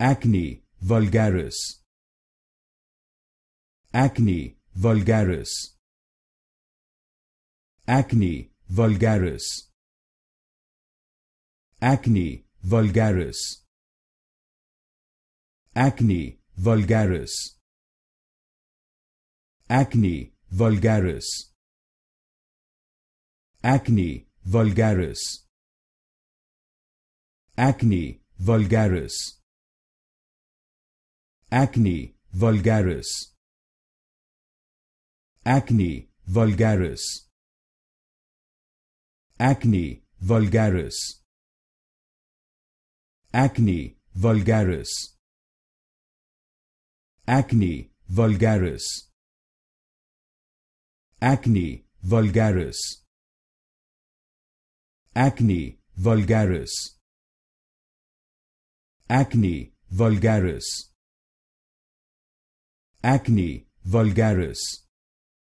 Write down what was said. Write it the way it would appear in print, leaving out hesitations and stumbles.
Acne vulgaris. Acne vulgaris. Acne vulgaris. Acne vulgaris. Acne vulgaris. Acne vulgaris. Acne vulgaris. Acne vulgaris. Acne vulgaris. Acne vulgaris. Acne vulgaris. Acne vulgaris. Acne vulgaris. Acne vulgaris. Acne vulgaris. Acne vulgaris. Acne vulgaris.